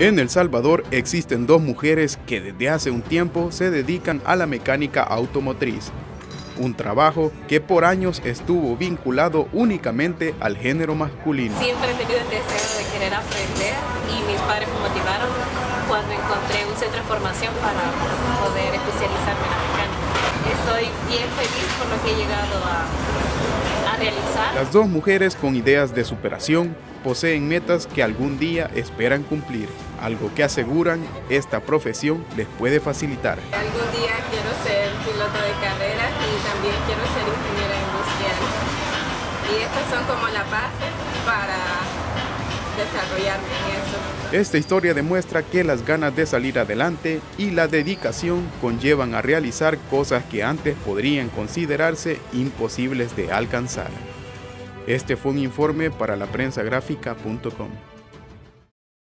En El Salvador existen dos mujeres que desde hace un tiempo se dedican a la mecánica automotriz, un trabajo que por años estuvo vinculado únicamente al género masculino. Siempre he tenido el deseo de querer aprender y mis padres me motivaron cuando encontré un centro de formación para poder especializarme en la mecánica. Estoy bien feliz por lo que he llegado a realizar. Las dos mujeres con ideas de superación poseen metas que algún día esperan cumplir, algo que aseguran esta profesión les puede facilitar. Algún día quiero ser piloto de carreras y también quiero ser ingeniera industrial. Y estas son como la base para desarrollarme en eso. Esta historia demuestra que las ganas de salir adelante y la dedicación conllevan a realizar cosas que antes podrían considerarse imposibles de alcanzar. Este fue un informe para laprensagrafica.com.